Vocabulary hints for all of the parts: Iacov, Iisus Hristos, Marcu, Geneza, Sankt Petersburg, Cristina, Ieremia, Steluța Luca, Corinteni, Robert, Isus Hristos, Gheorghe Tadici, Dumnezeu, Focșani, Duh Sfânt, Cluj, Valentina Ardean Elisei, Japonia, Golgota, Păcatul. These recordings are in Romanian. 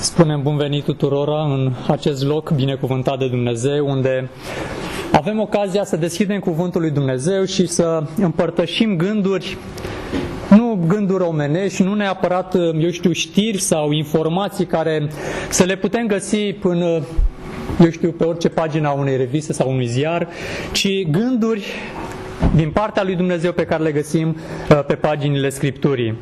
Spunem bun venit tuturora în acest loc binecuvântat de Dumnezeu, unde avem ocazia să deschidem Cuvântul lui Dumnezeu și să împărtășim gânduri, nu gânduri omenești, nu neapărat, știri sau informații care să le putem găsi până, pe orice pagina unei reviste sau unui ziar, ci gânduri din partea lui Dumnezeu pe care le găsim pe paginile Scripturii.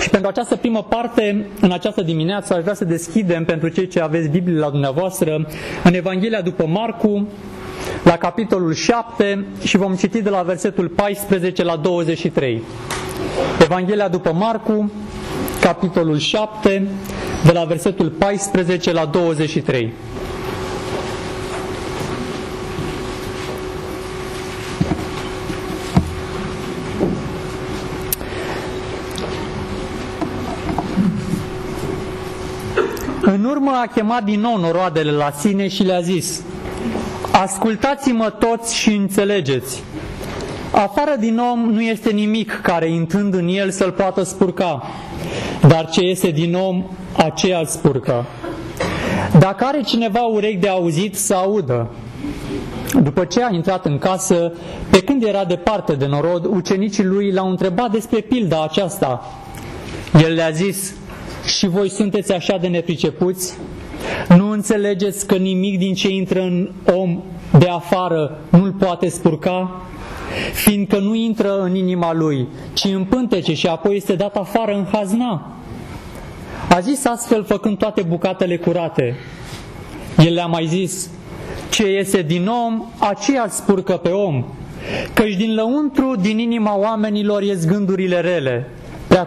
Și pentru această primă parte, în această dimineață, aș vrea să deschidem, pentru cei ce aveți Biblie la dumneavoastră, în Evanghelia după Marcu, la capitolul 7, și vom citi de la versetul 14 la 23. Evanghelia după Marcu, capitolul 7, de la versetul 14 la 23. În urmă a chemat din nou noroadele la sine și le-a zis: ascultați-mă toți și înțelegeți. Afară din om nu este nimic care, intrând în el, să-l poată spurca, dar ce iese din om, aceea îl spurcă. Dacă are cineva urechi de auzit, să audă. După ce a intrat în casă, pe când era departe de norod, ucenicii lui l-au întrebat despre pilda aceasta. El le-a zis: și voi sunteți așa de nepricepuți? Nu înțelegeți că nimic din ce intră în om de afară nu-l poate spurca? Fiindcă nu intră în inima lui, ci în pântece și apoi este dat afară în hazna. A zis astfel, făcând toate bucatele curate. El le-a mai zis: ce iese din om, aceea spurcă pe om. Căci din lăuntru, din inima oamenilor, ies gândurile rele, prea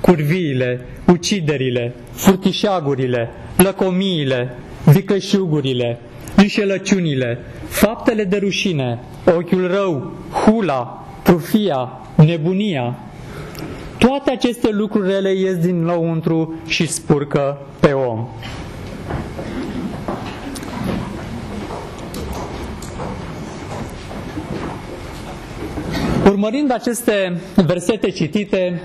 curviile, uciderile, furtișagurile, lăcomiile, vicleșugurile, înșelăciunile, faptele de rușine, ochiul rău, hula, trufia, nebunia. Toate aceste lucruri rele ies din lăuntru și spurcă pe om. Urmărind aceste versete citite,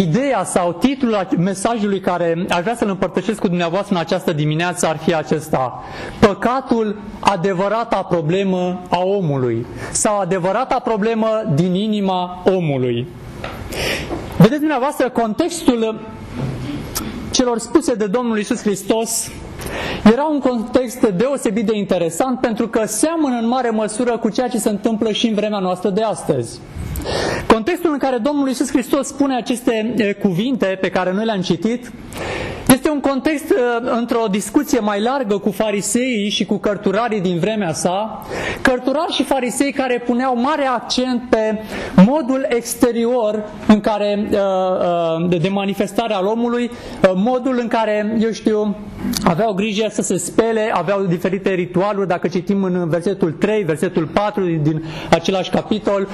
ideea sau titlul mesajului care aș vrea să-l împărtășesc cu dumneavoastră în această dimineață ar fi acesta: păcatul, adevărata problemă a omului, sau adevărata problemă din inima omului. Vedeți dumneavoastră, contextul celor spuse de Domnul Isus Hristos era un context deosebit de interesant, pentru că seamănă în mare măsură cu ceea ce se întâmplă și în vremea noastră de astăzi. Contextul în care Domnul Iisus Hristos spune aceste cuvinte pe care noi le-am citit este un context într-o discuție mai largă cu fariseii și cu cărturarii din vremea sa, cărturari și farisei care puneau mare accent pe modul exterior în care, de manifestare al omului, modul în care, aveau grijă să se spele, aveau diferite ritualuri. Dacă citim în versetul 3, versetul 4 din același capitol,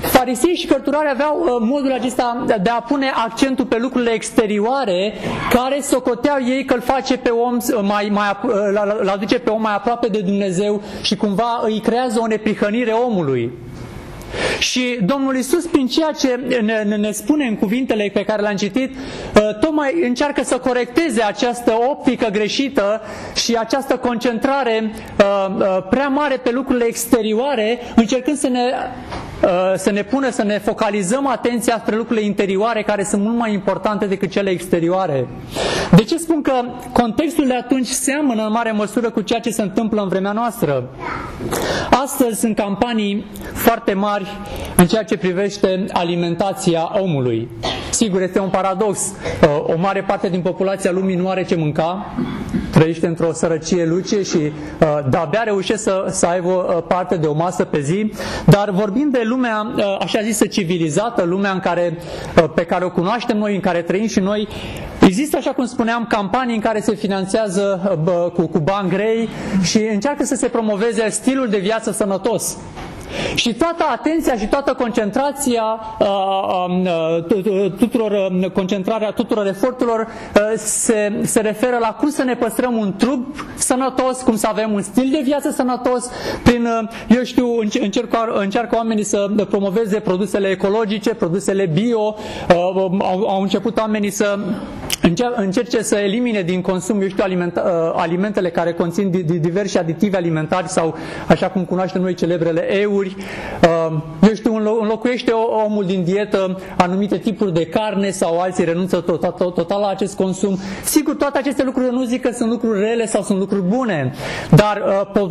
farisei și cărturari aveau modul acesta de a pune accentul pe lucrurile exterioare, care socoteau ei că îl face pe om aduce pe om mai aproape de Dumnezeu și cumva îi creează o neprihănire omului. Și Domnul Iisus, prin ceea ce ne spune în cuvintele pe care le-am citit, tocmai încearcă să corecteze această optică greșită și această concentrare prea mare pe lucrurile exterioare, încercând să ne pună, să ne focalizăm atenția spre lucrurile interioare, care sunt mult mai importante decât cele exterioare. De ce spun că contextul de atunci seamănă în mare măsură cu ceea ce se întâmplă în vremea noastră? Astăzi sunt campanii foarte mari în ceea ce privește alimentația omului. Sigur, este un paradox. O mare parte din populația lumii nu are ce mânca, trăiește într-o sărăcie lucie și de-abia reușește să aibă parte de o masă pe zi, dar vorbind de lumea așa zisă civilizată, lumea pe care o cunoaștem noi, în care trăim și noi, există, așa cum spuneam, campanii în care se finanțează cu bani grei și încearcă să se promoveze stilul de viață sănătos. Și toată atenția și toată concentrația concentrarea tuturor eforturilor se referă la cum să ne păstrăm un trup sănătos, cum să avem un stil de viață sănătos, prin, eu știu, încearcă oamenii să promoveze produsele ecologice, produsele bio, au început oamenii să încerce să elimine din consum, eu știu, alimentele care conțin diverse aditive alimentari sau, așa cum cunoaștem noi, celebrele euri. Eu știu, înlocuiește omul din dietă anumite tipuri de carne sau alții renunță total la acest consum. Sigur, toate aceste lucruri nu zic că sunt lucruri rele sau sunt lucruri bune, dar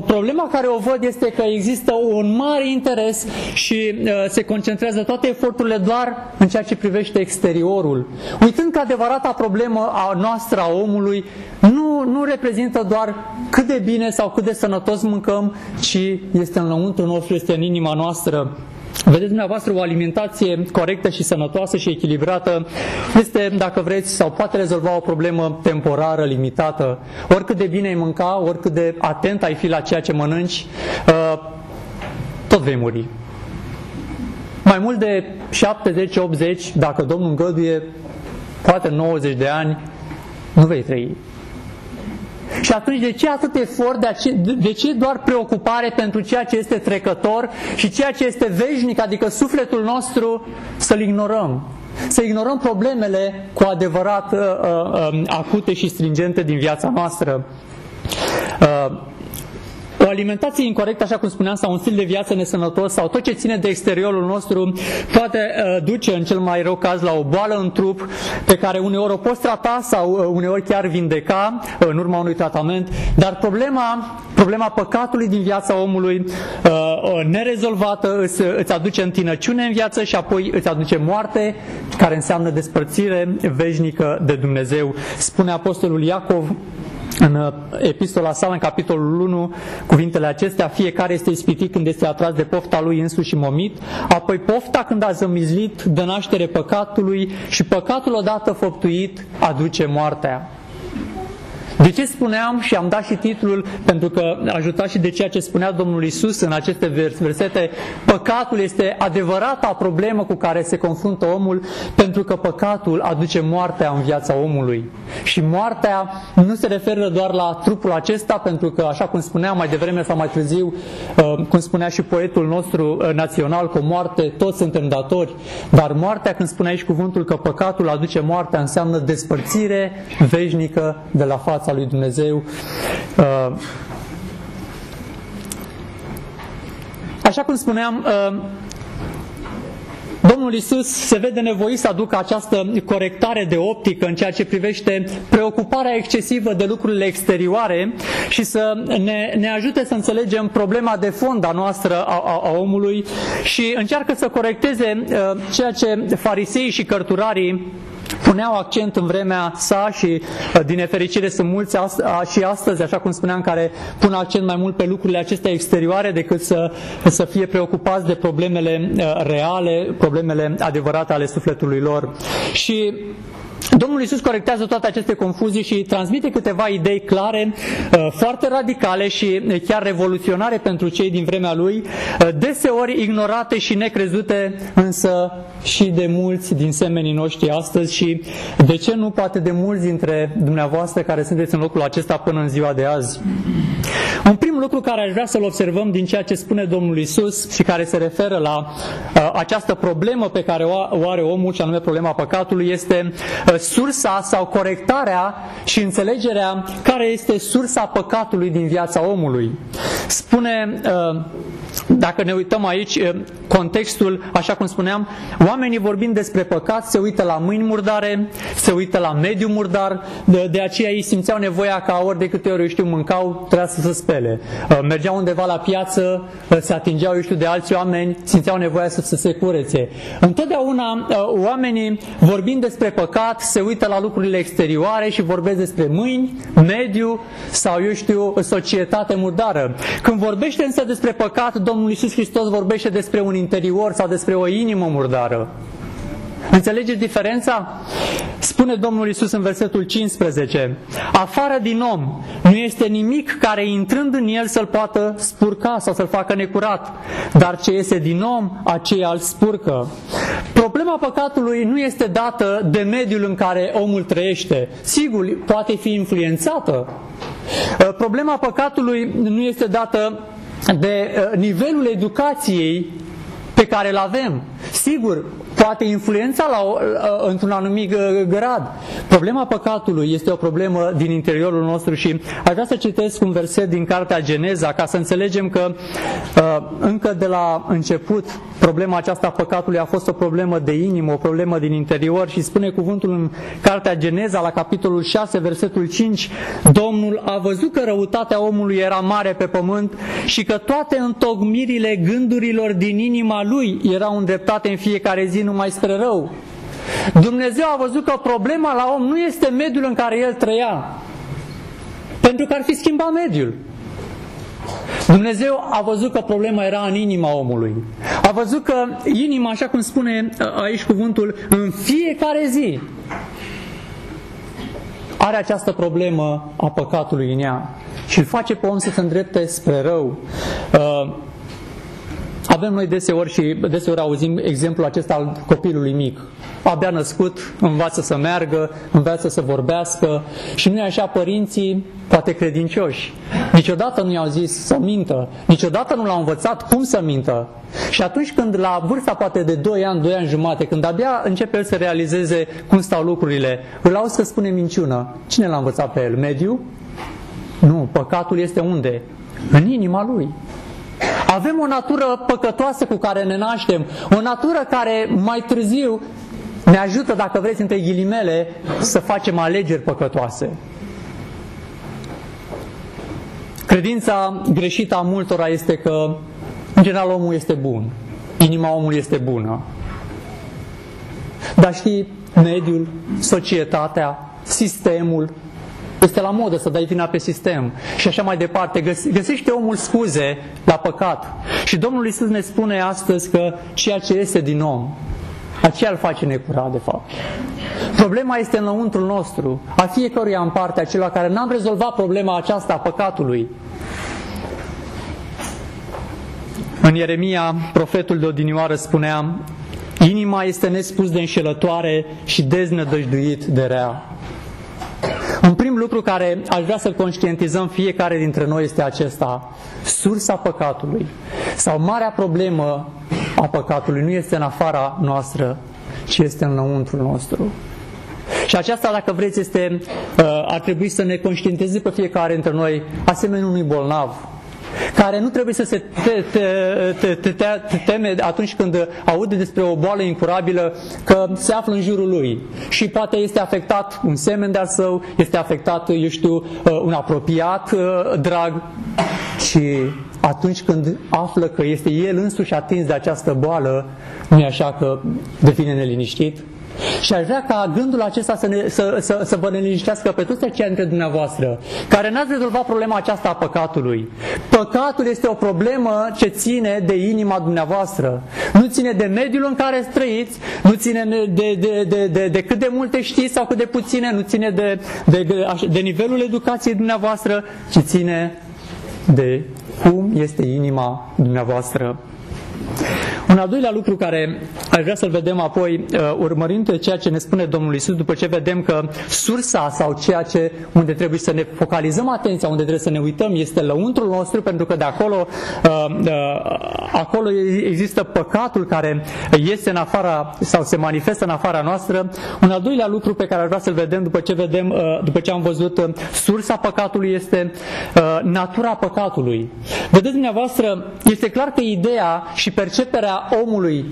problema care o văd este că există un mare interes și se concentrează toate eforturile doar în ceea ce privește exteriorul, uitând că adevărata problemă a noastră, a omului, nu reprezintă doar cât de bine sau cât de sănătos mâncăm, ci este înăuntru nostru, este în inima noastră. Vedeți dumneavoastră, o alimentație corectă și sănătoasă și echilibrată este, dacă vreți, sau poate rezolva o problemă temporară, limitată. Oricât de bine ai mânca, oricât de atent ai fi la ceea ce mănânci, tot vei muri. Mai mult de 70-80, dacă Domnul îngăduie, poate 90 de ani, nu vei trăi. Și atunci, de ce atât efort, de ce doar preocupare pentru ceea ce este trecător și ceea ce este veșnic, adică sufletul nostru, să-l ignorăm? Să ignorăm problemele cu adevărat acute și stringente din viața noastră. O alimentație incorrectă, așa cum spuneam, sau un stil de viață nesănătos, sau tot ce ține de exteriorul nostru, poate duce în cel mai rău caz la o boală în trup, pe care uneori o poți trata sau uneori chiar vindeca în urma unui tratament, dar problema păcatului din viața omului nerezolvată îți aduce întinăciune în viață și apoi îți aduce moarte, care înseamnă despărțire veșnică de Dumnezeu. Spune Apostolul Iacov în epistola sa, în capitolul 1, cuvintele acestea: fiecare este ispitit când este atras de pofta lui însuși și momit, apoi pofta, când a zămizlit, dă naștere păcatului și păcatul, odată făptuit, aduce moartea. De ce spuneam, și am dat și titlul, pentru că ajuta și de ceea ce spunea Domnul Isus în aceste versete, păcatul este adevărata problemă cu care se confruntă omul, pentru că păcatul aduce moartea în viața omului. Și moartea nu se referă doar la trupul acesta, pentru că, așa cum spuneam mai devreme sau mai târziu, cum spunea și poetul nostru național, cu moarte toți suntem datori, dar moartea, când spune aici cuvântul că păcatul aduce moartea, înseamnă despărțire veșnică de la fața lui Dumnezeu. Așa cum spuneam, Domnul Iisus se vede nevoit să aducă această corectare de optică în ceea ce privește preocuparea excesivă de lucrurile exterioare și să ne ajute să înțelegem problema de fond a noastră a omului, și încearcă să corecteze ceea ce fariseii și cărturarii puneau accent în vremea sa, și din nefericire sunt mulți și astăzi, așa cum spuneam, care pun accent mai mult pe lucrurile acestea exterioare decât să fie preocupați de problemele reale, problemele adevărate ale sufletului lor. Și Domnul Iisus corectează toate aceste confuzii și transmite câteva idei clare, foarte radicale și chiar revoluționare pentru cei din vremea lui, deseori ignorate și necrezute, însă și de mulți din semenii noștri astăzi și, de ce nu, poate de mulți dintre dumneavoastră care sunteți în locul acesta până în ziua de azi. Un prim lucru care aș vrea să-l observăm din ceea ce spune Domnul Iisus și care se referă la această problemă pe care o are omul, și anume problema păcatului, este sursa sau corectarea și înțelegerea care este sursa păcatului din viața omului. Spune, dacă ne uităm aici, contextul, așa cum spuneam, oamenii, vorbind despre păcat, se uită la mâini murdare, se uită la mediu murdar, de aceea ei simțeau nevoia ca ori de câte ori, eu știu, mâncau, trebuia să se spele. Mergeau undeva la piață, se atingeau, eu știu, de alți oameni, simțeau nevoia să se curețe. Întotdeauna oamenii, vorbind despre păcat, se uită la lucrurile exterioare și vorbesc despre mâini, mediu sau, eu știu, societate murdară. Când vorbește însă despre păcat, Domnul Iisus Hristos vorbește despre un interior sau despre o inimă murdară. Înțelegeți diferența? Spune Domnul Iisus în versetul 15, afară din om nu este nimic care intrând în el să-l poată spurca sau să-l facă necurat, dar ce iese din om, aceea îl spurcă. Problema păcatului nu este dată de mediul în care omul trăiește. Sigur, poate fi influențată. Problema păcatului nu este dată de nivelul educației pe care îl avem. Sigur, poate influența într-un anumit grad. Problema păcatului este o problemă din interiorul nostru și aș vrea să citesc un verset din cartea Geneza ca să înțelegem că încă de la început problema aceasta a păcatului a fost o problemă de inimă, o problemă din interior și spune cuvântul în cartea Geneza la capitolul 6, versetul 5, Domnul a văzut că răutatea omului era mare pe pământ și că toate întocmirile gândurilor din inima lui erau îndreptate în fiecare zi numai spre rău. Dumnezeu a văzut că problema la om nu este mediul în care el trăia, pentru că ar fi schimbat mediul. Dumnezeu a văzut că problema era în inima omului. A văzut că inima, așa cum spune aici cuvântul, în fiecare zi are această problemă a păcatului în ea și îl face pe om să se îndrepte spre rău. Avem noi deseori și deseori auzim exemplul acesta al copilului mic. Abia născut, învață să meargă, învață să vorbească și nu e așa părinții, poate credincioși. Niciodată nu i-au zis să mintă, niciodată nu l-au învățat cum să mintă. Și atunci când la vârsta poate de 2 ani, 2 ani jumate, când abia începe el să realizeze cum stau lucrurile, îl auzi că spune minciună. Cine l-a învățat pe el? Mediu? Nu, păcatul este unde? În inima lui. Avem o natură păcătoasă cu care ne naștem, o natură care mai târziu ne ajută, dacă vreți, între ghilimele, să facem alegeri păcătoase. Credința greșită a multora este că, în general, omul este bun, inima omului este bună. Dar știi, mediul, societatea, sistemul, este la modă să dai vina pe sistem și așa mai departe. Găsește omul scuze la păcat. Și Domnul Iisus ne spune astăzi că ceea ce este din om, aceea îl face necurat, de fapt. Problema este înăuntrul nostru, a fiecăruia în parte, a celor care n-am rezolvat problema aceasta a păcatului. În Ieremia, profetul de odinioară spunea, inima este nespus de înșelătoare și deznădăjduit de rea. Un prim lucru care aș vrea să-l conștientizăm fiecare dintre noi este acesta. Sursa păcatului sau marea problemă a păcatului nu este în afara noastră, ci este înăuntrul nostru. Și aceasta, dacă vreți, este, ar trebui să ne conștientizeze pe fiecare dintre noi, asemenea unui bolnav, care nu trebuie să se teme atunci când aude despre o boală incurabilă că se află în jurul lui și poate este afectat un semen de-al său, este afectat, eu știu, un apropiat drag și atunci când află că este el însuși atins de această boală, nu e așa că devine neliniștit? Și aș vrea ca gândul acesta să vă neliniștească pe toți aceia dintre dumneavoastră care n-ați rezolvat problema aceasta a păcatului. Păcatul este o problemă ce ține de inima dumneavoastră. Nu ține de mediul în care trăiți, nu ține de cât de multe știți sau cât de puține, nu ține de nivelul educației dumneavoastră, ci ține de cum este inima dumneavoastră. Un al doilea lucru care aș vrea să-l vedem apoi, urmărind ceea ce ne spune Domnul Iisus, după ce vedem că sursa sau ceea ce unde trebuie să ne focalizăm atenția, unde trebuie să ne uităm, este lăuntrul nostru, pentru că de acolo, acolo există păcatul care iese în afara sau se manifestă în afara noastră. Un al doilea lucru pe care aș vrea să-l vedem după ce am văzut sursa păcatului este natura păcatului. Vedeți dumneavoastră, este clar că ideea și perceperea omului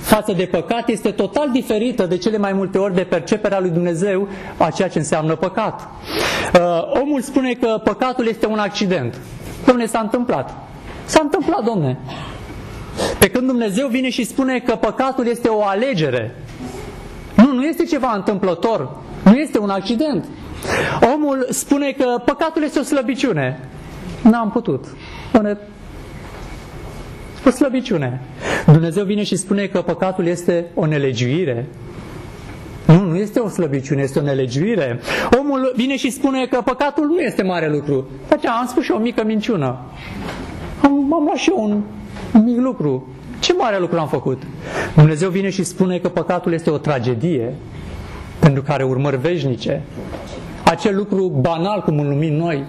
față de păcat este total diferită de cele mai multe ori de perceperea lui Dumnezeu a ceea ce înseamnă păcat. Omul spune că păcatul este un accident. Dom'le, s-a întâmplat. S-a întâmplat, dom'le. Pe când Dumnezeu vine și spune că păcatul este o alegere. Nu este ceva întâmplător. Nu este un accident. Omul spune că păcatul este o slăbiciune. N-am putut. Dom'le, o slăbiciune. Dumnezeu vine și spune că păcatul este o nelegiuire. Nu este o slăbiciune, este o nelegiuire. Omul vine și spune că păcatul nu este mare lucru. Aceea am spus și o mică minciună. Am luat și eu un mic lucru. Ce mare lucru am făcut? Dumnezeu vine și spune că păcatul este o tragedie pentru care urmări veșnice. Acel lucru banal, cum îl numim noi.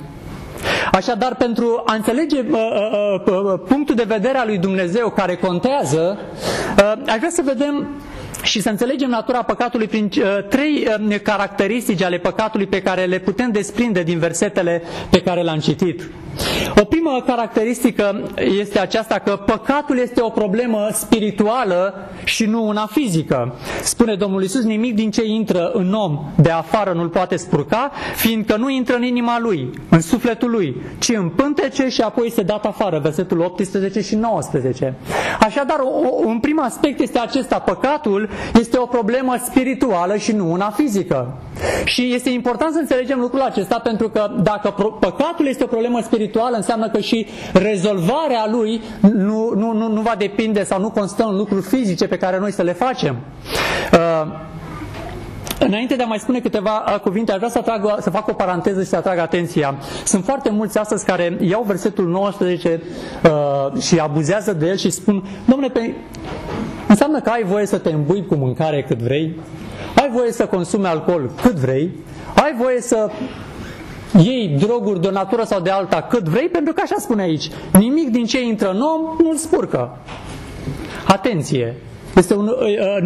Așadar, pentru a înțelege punctul de vedere al lui Dumnezeu care contează, aș vrea să vedem și să înțelegem natura păcatului prin trei caracteristici ale păcatului pe care le putem desprinde din versetele pe care le-am citit. O primă caracteristică este aceasta, că păcatul este o problemă spirituală și nu una fizică. Spune Domnul Iisus, nimic din ce intră în om de afară nu-l poate spurca, fiindcă nu intră în inima lui, în sufletul lui, ci în pântece și apoi se dat afară, versetul 18 și 19. Așadar, un prim aspect este acesta, păcatul este o problemă spirituală și nu una fizică. Și este important să înțelegem lucrul acesta, pentru că dacă păcatul este o problemă spirituală, înseamnă că și rezolvarea lui nu va depinde sau nu constă în lucruri fizice pe care noi să le facem. Înainte de a mai spune câteva cuvinte, aș vrea să fac o paranteză și să atrag atenția. Sunt foarte mulți astăzi care iau versetul 19 și abuzează de el și spun, domnule, înseamnă că ai voie să te îmbui cu mâncare cât vrei, ai voie să consumi alcool cât vrei, ai voie să iei droguri de o natură sau de alta cât vrei, pentru că așa spune aici, nimic din ce intră în om nu-l spurcă. Atenție!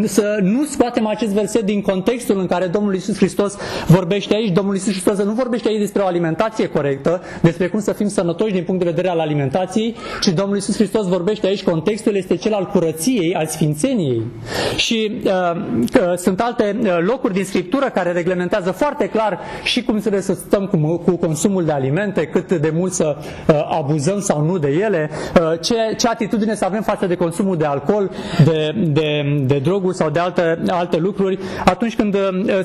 Să nu scoatem acest verset din contextul în care Domnul Iisus Hristos vorbește aici. Domnul Iisus Hristos nu vorbește aici despre o alimentație corectă, despre cum să fim sănătoși din punct de vedere al alimentației, ci Domnul Iisus Hristos vorbește aici, contextul este cel al curăției, al sfințeniei. Și sunt alte locuri din Scriptură care reglementează foarte clar și cum trebuie să stăm cu consumul de alimente, cât de mult să abuzăm sau nu de ele, ce atitudine să avem față de consumul de alcool, de droguri sau de alte lucruri, atunci când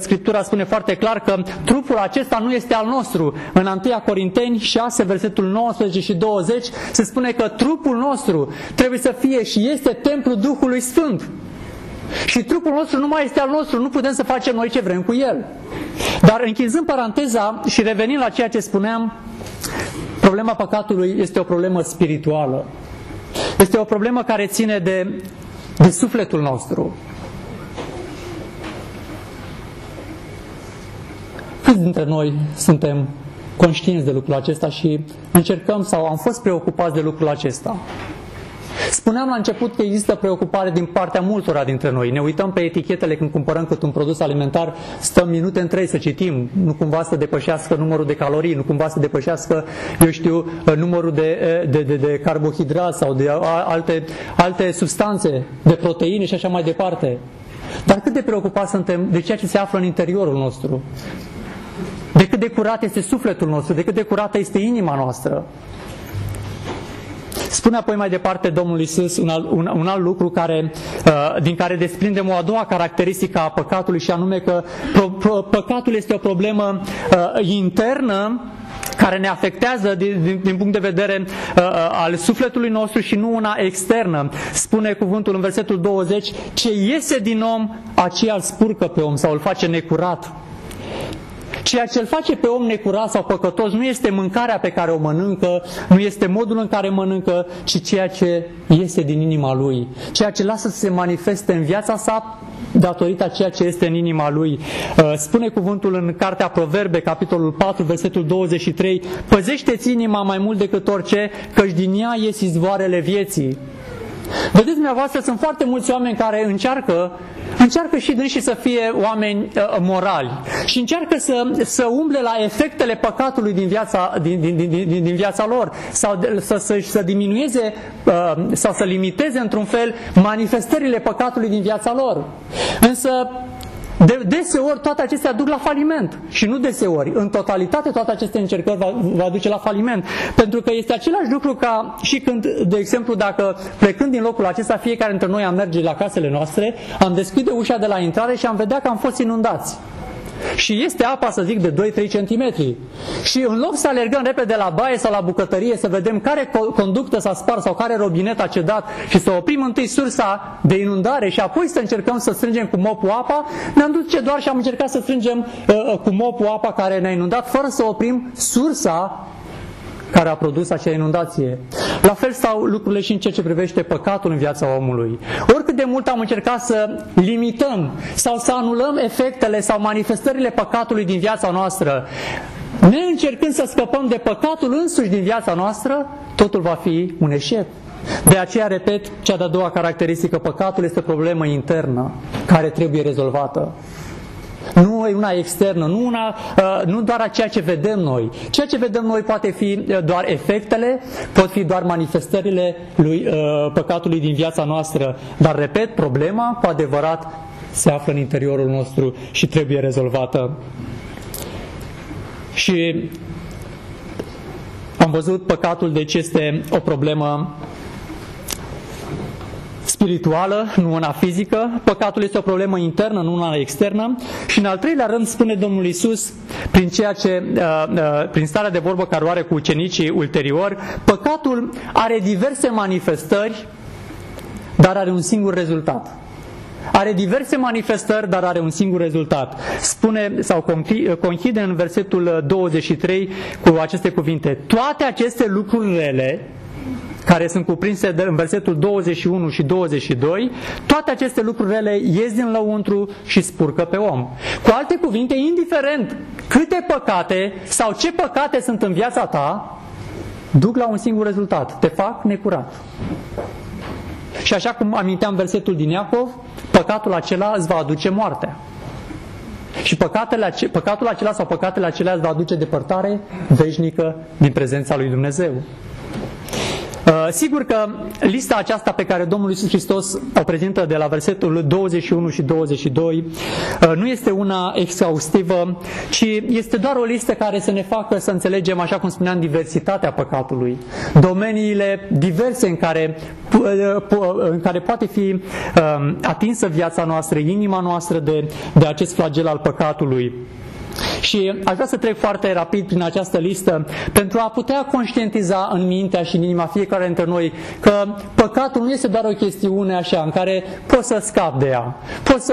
Scriptura spune foarte clar că trupul acesta nu este al nostru. În 1 Corinteni 6, versetul 19 și 20 se spune că trupul nostru trebuie să fie și este templul Duhului Sfânt. Și trupul nostru nu mai este al nostru, nu putem să facem noi ce vrem cu el. Dar închinzând paranteza și revenind la ceea ce spuneam, problema păcatului este o problemă spirituală. Este o problemă care ține de sufletul nostru. Câți dintre noi suntem conștienți de lucrul acesta și încercăm sau am fost preocupați de lucrul acesta? Spuneam la început că există preocupare din partea multora dintre noi. Ne uităm pe etichetele când cumpărăm cât un produs alimentar, stăm minute întregi să citim, nu cumva să depășească numărul de calorii, nu cumva să depășească, eu știu, numărul de carbohidrați sau de alte substanțe, de proteine și așa mai departe. Dar cât de preocupați suntem de ceea ce se află în interiorul nostru? De cât de curat este sufletul nostru? De cât de curată este inima noastră? Spune apoi mai departe Domnul Iisus un alt lucru din care desprindem o a doua caracteristică a păcatului, și anume că păcatul este o problemă internă care ne afectează din punct de vedere al sufletului nostru și nu una externă. Spune cuvântul în versetul 20, ce iese din om, aceea îl spurcă pe om sau îl face necurat. Ceea ce îl face pe om necurat sau păcătos nu este mâncarea pe care o mănâncă, nu este modul în care mănâncă, ci ceea ce iese din inima lui, ceea ce lasă să se manifeste în viața sa datorită a ceea ce este în inima lui. Spune cuvântul în Cartea Proverbe, capitolul 4, versetul 23, păzește-ți inima mai mult decât orice, căci din ea ies izvoarele vieții. Vedeți dumneavoastră, sunt foarte mulți oameni care încearcă și dânsi să fie oameni morali și încearcă să umble la efectele păcatului din viața lor sau să diminueze sau să limiteze într-un fel manifestările păcatului din viața lor. Însă deseori toate acestea duc la faliment. Și nu deseori, în totalitate toate aceste încercări va duce la faliment. Pentru că este același lucru ca și când, de exemplu, dacă plecând din locul acesta, fiecare dintre noi am merge la casele noastre, am deschide ușa de la intrare și am vedea că am fost inundați. Și este apa, să zic, de 2-3 centimetri. Și în loc să alergăm repede la baie sau la bucătărie să vedem care conductă s-a spart sau care robinet a cedat și să oprim întâi sursa de inundare și apoi să încercăm să strângem cu mopul apa, ne-am dus doar și am încercat să strângem cu mopul apa care ne-a inundat, fără să oprim sursa care a produs acea inundație. La fel stau lucrurile și în ceea ce privește păcatul în viața omului. Oricât de mult am încercat să limităm sau să anulăm efectele sau manifestările păcatului din viața noastră, ne încercând să scăpăm de păcatul însuși din viața noastră, totul va fi un eșec. De aceea, repet, cea de-a doua caracteristică, păcatul este o problemă internă care trebuie rezolvată. Nu e una externă, nu doar a ceea ce vedem noi. Ceea ce vedem noi poate fi doar efectele, pot fi doar manifestările lui păcatului din viața noastră. Dar, repet, problema cu adevărat se află în interiorul nostru și trebuie rezolvată. Și am văzut păcatul, deci este o problemă spirituală, nu una fizică. Păcatul este o problemă internă, nu una externă. Și în al treilea rând spune Domnul Iisus, prin starea de vorbă care o are cu ucenicii ulterior, păcatul are diverse manifestări, dar are un singur rezultat. Are diverse manifestări, dar are un singur rezultat. Spune sau conchide în versetul 23 cu aceste cuvinte: toate aceste lucruri rele care sunt cuprinse în versetul 21 și 22, toate aceste lucruri rele ies din lăuntru și spurcă pe om. Cu alte cuvinte, indiferent câte păcate sau ce păcate sunt în viața ta, duc la un singur rezultat: te fac necurat. Și așa cum aminteam versetul din Iacov, păcatul acela îți va aduce moartea. Și păcatul acela sau păcatele acelea îți va aduce depărtare veșnică din prezența lui Dumnezeu. Sigur că lista aceasta pe care Domnul Iisus Hristos o prezintă de la versetul 21 și 22 nu este una exhaustivă, ci este doar o listă care să ne facă să înțelegem, așa cum spuneam, diversitatea păcatului, domeniile diverse în care poate fi atinsă viața noastră, inima noastră de acest flagel al păcatului. Și aș vrea să trec foarte rapid prin această listă pentru a putea conștientiza în mintea și în inima fiecare dintre noi că păcatul nu este doar o chestiune așa în care poți să scapi de ea, poți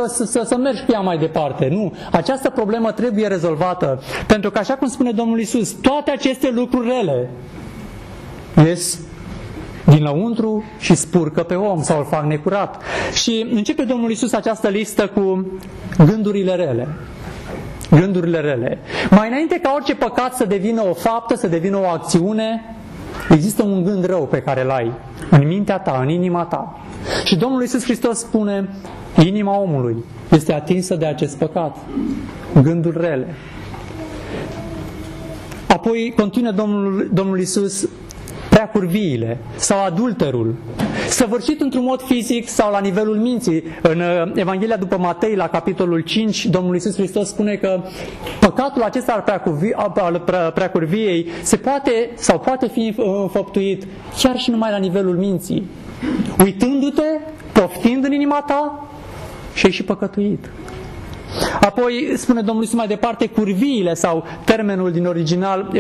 să mergi cu ea mai departe. Nu, această problemă trebuie rezolvată, pentru că, așa cum spune Domnul Iisus, toate aceste lucruri rele ies dinăuntru și spurcă pe om sau îl fac necurat. Și începe Domnul Iisus această listă cu gândurile rele. Gândurile rele. Mai înainte ca orice păcat să devină o faptă, să devină o acțiune, există un gând rău pe care îl ai în mintea ta, în inima ta. Și Domnul Iisus Hristos spune: inima omului este atinsă de acest păcat, gânduri rele. Apoi continuă Domnul Iisus: preacurviile sau adulterul, săvârșit într-un mod fizic sau la nivelul minții. În Evanghelia după Matei, la capitolul 5, Domnul Iisus Hristos spune că păcatul acesta al preacurviei se poate sau poate fi înfăptuit chiar și numai la nivelul minții, uitându-te, poftind în inima ta, și ai și păcătuit. Apoi spune Domnul Iisus mai departe curviile, sau termenul din original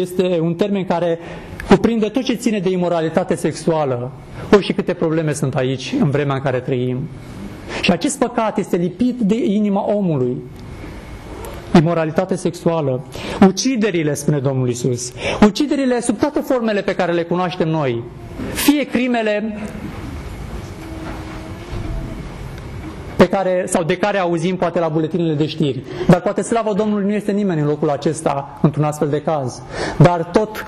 este un termen care cuprinde tot ce ține de imoralitate sexuală. Ori și câte probleme sunt aici în vremea în care trăim. Și acest păcat este lipit de inima omului. Imoralitate sexuală. Uciderile, spune Domnul Iisus. Uciderile sub toate formele pe care le cunoaștem noi. Fie crimele de care auzim poate la buletinele de știri. Dar poate, slavă Domnului, nu este nimeni în locul acesta într-un astfel de caz. Dar tot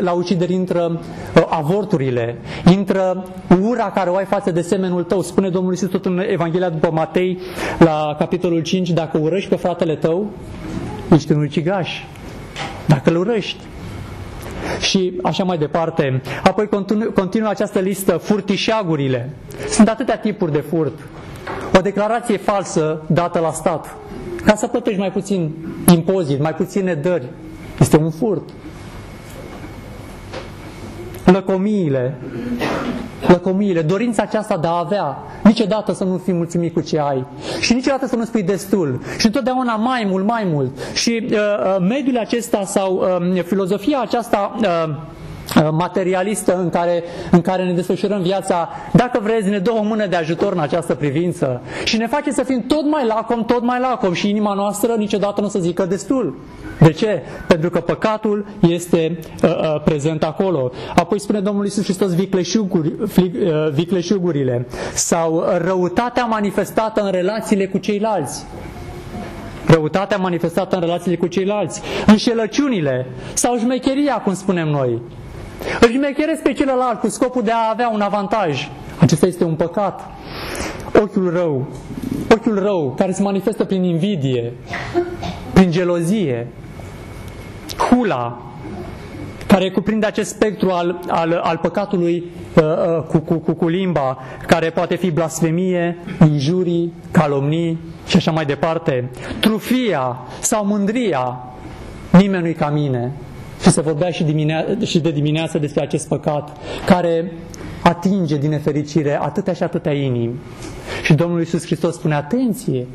la ucideri intră avorturile, intră ura care o ai față de semenul tău. Spune Domnul Iisus tot în Evanghelia după Matei, la capitolul 5, dacă urăști pe fratele tău, ești un ucigaș. Dacă îl urăști. Și așa mai departe. Apoi continuă această listă, furtișagurile. Sunt atâtea tipuri de furt. O declarație falsă dată la stat, ca să plătești mai puțin impozit, mai puține dări, este un furt. Lăcomiile, lăcomiile, dorința aceasta de a avea, niciodată să nu fii mulțumit cu ce ai și niciodată să nu spui destul și întotdeauna mai mult, mai mult. Și mediul acesta sau filozofia aceasta materialistă în care ne desfășurăm viața, dacă vreți, ne dă o mână de ajutor în această privință și ne face să fim tot mai lacom și inima noastră niciodată nu o să zică destul. De ce? Pentru că păcatul este prezent acolo. Apoi spune Domnul Isus Hristos vicleșugurile sau răutatea manifestată în relațiile cu ceilalți. Răutatea manifestată în relațiile cu ceilalți, înșelăciunile sau șmecheria, cum spunem noi. Îl șmecheresc pe celălalt cu scopul de a avea un avantaj. Acesta este un păcat. Ochiul rău care se manifestă prin invidie, prin gelozie. Hula, care cuprinde acest spectru al păcatului cu limba, care poate fi blasfemie, injurii, calomnii și așa mai departe. Trufia sau mândria, nimeni nu-i ca mine. Și se vorbea și de dimineață despre acest păcat, care atinge din nefericire atâtea și atâtea inimi. Și Domnul Iisus Hristos spune, atenție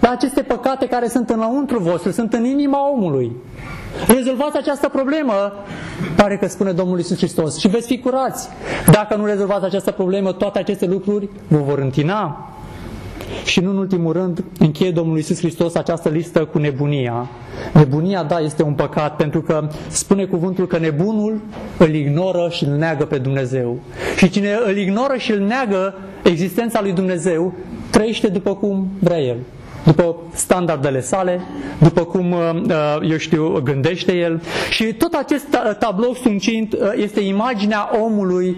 la aceste păcate care sunt înăuntru vostru, sunt în inima omului. Rezolvați această problemă, pare că spune Domnul Iisus Hristos, și veți fi curați. Dacă nu rezolvați această problemă, toate aceste lucruri vă vor întina. Și nu în ultimul rând, încheie Domnul Iisus Hristos această listă cu nebunia. Nebunia, da, este un păcat, pentru că spune cuvântul că nebunul îl ignoră și îl neagă pe Dumnezeu. Și cine îl ignoră și îl neagă existența lui Dumnezeu, trăiește după cum vrea el, după standardele sale, după cum, eu știu, gândește el. Și tot acest tablou suncint este imaginea omului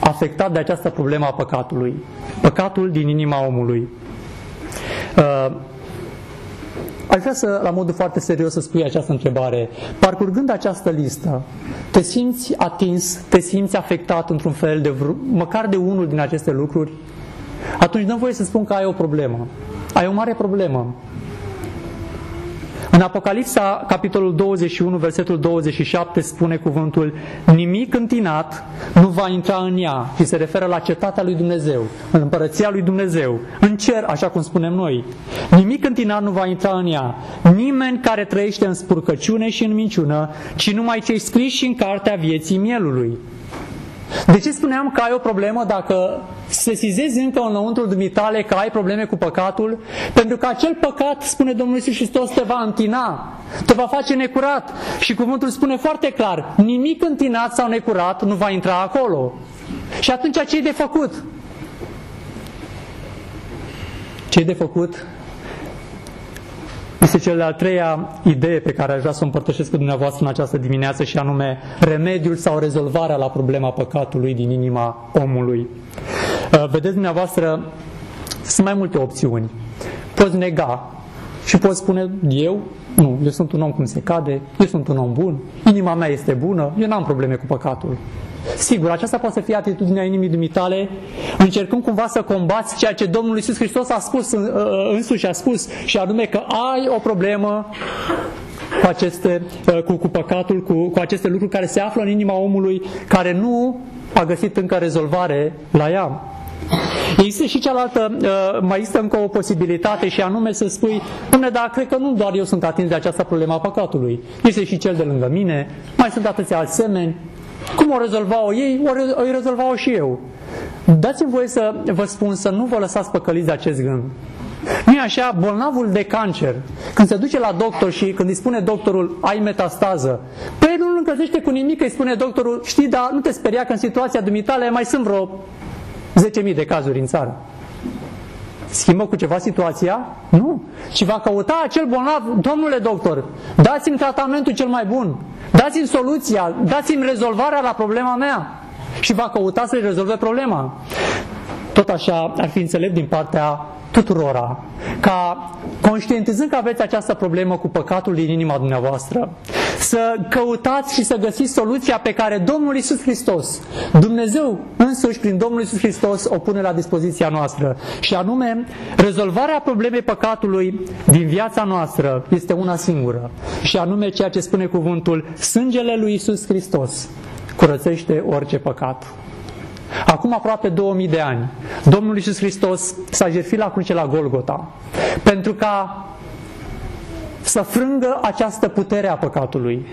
afectat de această problemă a păcatului. Păcatul din inima omului. Aș vrea să, la modul foarte serios, să spui această întrebare. Parcurgând această listă, te simți atins, te simți afectat într-un fel, măcar de unul din aceste lucruri? Atunci dăm voie să spun că ai o problemă. Ai o mare problemă. În Apocalipsa, capitolul 21, versetul 27, spune cuvântul: nimic întinat nu va intra în ea, și se referă la cetatea lui Dumnezeu, în împărăția lui Dumnezeu, în cer, așa cum spunem noi. Nimic întinat nu va intra în ea, nimeni care trăiește în spurcăciune și în minciună, ci numai cei scriși în cartea vieții mielului. De ce spuneam că ai o problemă dacă sesizezi încă înăuntru dumitale că ai probleme cu păcatul? Pentru că acel păcat, spune Domnul Iisus Hristos, te va întina, te va face necurat. Și cuvântul spune foarte clar, nimic întinat sau necurat nu va intra acolo. Și atunci ce-i de făcut? Ce-i de făcut? Este cel de-al treia idee pe care aș vrea să o împărtășesc cu dumneavoastră în această dimineață, și anume remediul sau rezolvarea la problema păcatului din inima omului. Vedeți dumneavoastră, sunt mai multe opțiuni. Poți nega și poți spune, eu sunt un om cum se cade, eu sunt un om bun, inima mea este bună, eu n-am probleme cu păcatul. Sigur, aceasta poate să fie atitudinea inimii dumitale, încercând cumva să combați ceea ce Domnul Iisus Hristos a spus, însuși a spus, și anume că ai o problemă cu păcatul, cu aceste lucruri care se află în inima omului, care nu a găsit încă rezolvare la ea. Există și cealaltă, mai există încă o posibilitate, și anume să spui, Doamne, dar cred că nu doar eu sunt atins de această problemă a păcatului, este și cel de lângă mine, mai sunt atâția alți semeni. Cum o rezolvau ei, o rezolvau și eu. Dați-mi voie să vă spun să nu vă lăsați păcăliți de acest gând. Nu e așa? Bolnavul de cancer, când se duce la doctor și când îi spune doctorul, ai metastază, pe el nu-l încălzește cu nimic, îi spune doctorul, știi, dar nu te speria că în situația dumitale mai sunt vreo 10.000 de cazuri în țară. Schimbă cu ceva situația? Nu. Și va căuta acel bolnav, domnule doctor, dați-mi tratamentul cel mai bun, dați-mi soluția, dați-mi rezolvarea la problema mea. Și va căuta să-i rezolve problema. Tot așa ar fi înțelept din partea tuturora, ca, conștientizând că aveți această problemă cu păcatul din inima dumneavoastră, să căutați și să găsiți soluția pe care Domnul Iisus Hristos, Dumnezeu însuși prin Domnul Iisus Hristos, o pune la dispoziția noastră. Și anume, rezolvarea problemei păcatului din viața noastră este una singură. Și anume ceea ce spune cuvântul, sângele lui Iisus Hristos, curățește orice păcat. Acum aproape 2000 de ani, Domnul Isus Hristos s-a jertfit la cruce la Golgota pentru ca să frângă această putere a păcatului,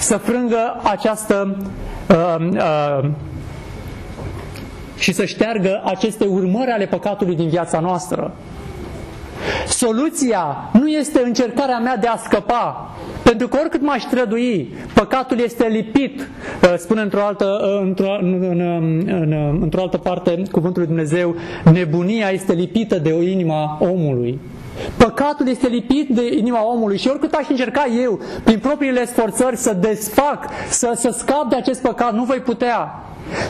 să frângă această și să șteargă aceste urmări ale păcatului din viața noastră. Soluția nu este încercarea mea de a scăpa, pentru că oricât m-aș strădui, păcatul este lipit, spune într-o altă parte cuvântul lui Dumnezeu, nebunia este lipită de inima omului. Păcatul este lipit de inima omului și oricât aș încerca eu, prin propriile sforțări, să desfac, să scap de acest păcat, nu voi putea.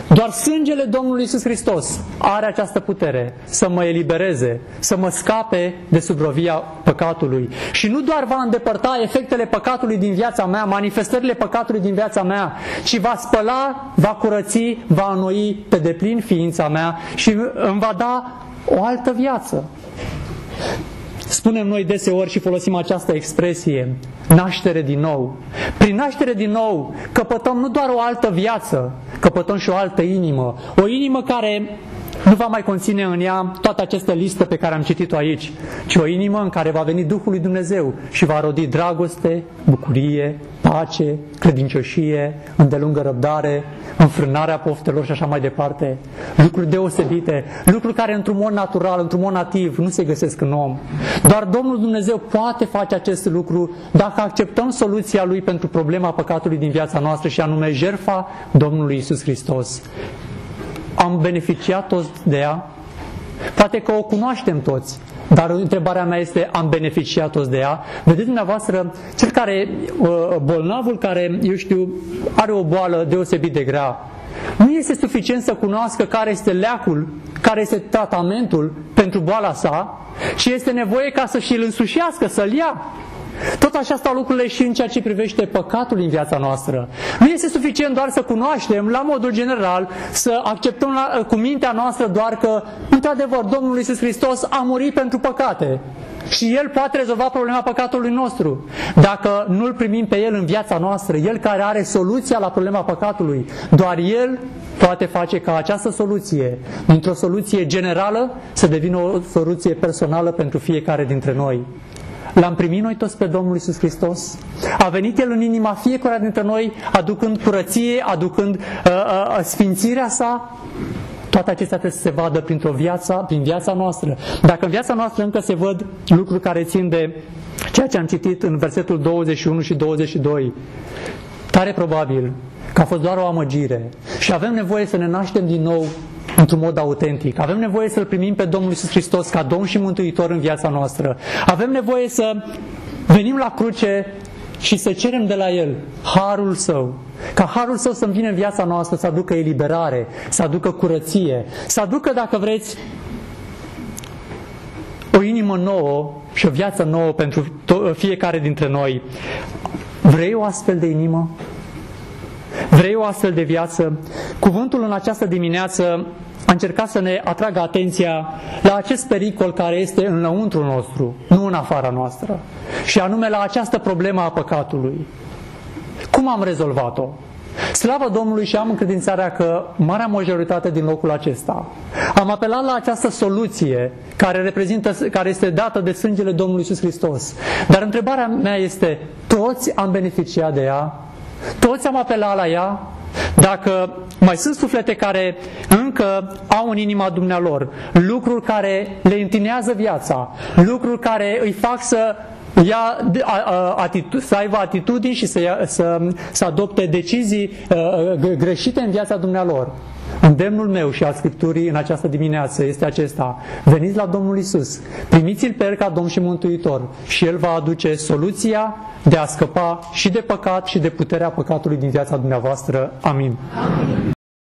Doar sângele Domnului Isus Hristos are această putere să mă elibereze, să mă scape de subrovia păcatului. Și nu doar va îndepărta efectele păcatului din viața mea, manifestările păcatului din viața mea, ci va spăla, va curăți, va înnoi pe deplin ființa mea și îmi va da o altă viață. Spunem noi deseori și folosim această expresie, naștere din nou. Prin naștere din nou căpătăm nu doar o altă viață, căpătăm și o altă inimă. O inimă care nu va mai conține în ea toată această listă pe care am citit-o aici, ci o inimă în care va veni Duhul lui Dumnezeu și va rodi dragoste, bucurie, pace, credincioșie, îndelungă răbdare, înfrânarea poftelor și așa mai departe. Lucruri deosebite, lucruri care într-un mod natural, într-un mod nativ nu se găsesc în om. Doar Domnul Dumnezeu poate face acest lucru dacă acceptăm soluția Lui pentru problema păcatului din viața noastră și anume jertfa Domnului Isus Hristos. Am beneficiat toți de ea? Poate că o cunoaștem toți, dar întrebarea mea este, am beneficiat toți de ea? Vedeți dumneavoastră, cel care, bolnavul care, eu știu, are o boală deosebit de grea, nu este suficient să cunoască care este leacul, care este tratamentul pentru boala sa, ci este nevoie ca să și-l însușească, să-l ia. Tot așa stau lucrurile și în ceea ce privește păcatul în viața noastră. Nu este suficient doar să cunoaștem, la modul general, să acceptăm cu mintea noastră doar că, într-adevăr, Domnul Iisus Hristos a murit pentru păcate și El poate rezolva problema păcatului nostru. Dacă nu-L primim pe El în viața noastră, El care are soluția la problema păcatului, doar El poate face ca această soluție, dintr-o soluție generală, să devină o soluție personală pentru fiecare dintre noi. L-am primit noi toți pe Domnul Iisus Hristos? A venit El în inima fiecăruia dintre noi, aducând curăție, aducând sfințirea sa? Toate acestea trebuie să se vadă prin viața noastră. Dacă în viața noastră încă se văd lucruri care țin de ceea ce am citit în versetul 21 și 22, tare probabil că a fost doar o amăgire și avem nevoie să ne naștem din nou într-un mod autentic. Avem nevoie să-L primim pe Domnul Iisus Hristos ca Domn și Mântuitor în viața noastră. Avem nevoie să venim la cruce și să cerem de la El harul Său. Ca harul Său să-mi vină în viața noastră, să aducă eliberare, să aducă curăție, să aducă, dacă vreți, o inimă nouă și o viață nouă pentru fiecare dintre noi. Vrei o astfel de inimă? Vrei o astfel de viață? Cuvântul în această dimineață a încercat să ne atragă atenția la acest pericol care este înăuntru nostru, nu în afara noastră, și anume la această problemă a păcatului. Cum am rezolvat-o? Slavă Domnului și am încredințarea că marea majoritate din locul acesta am apelat la această soluție care este dată de sângele Domnului Iisus Hristos. Dar întrebarea mea este, toți am beneficiat de ea? Toți am apelat la ea? Dacă mai sunt suflete care încă au în inima dumnealor lucruri care le întinează viața, lucruri care îi fac să aibă atitudini și să adopte decizii greșite în viața dumnealor, îndemnul meu și al Scripturii în această dimineață este acesta. Veniți la Domnul Iisus, primiți-L pe El ca Domn și Mântuitor și El va aduce soluția de a scăpa și de păcat și de puterea păcatului din viața dumneavoastră. Amin.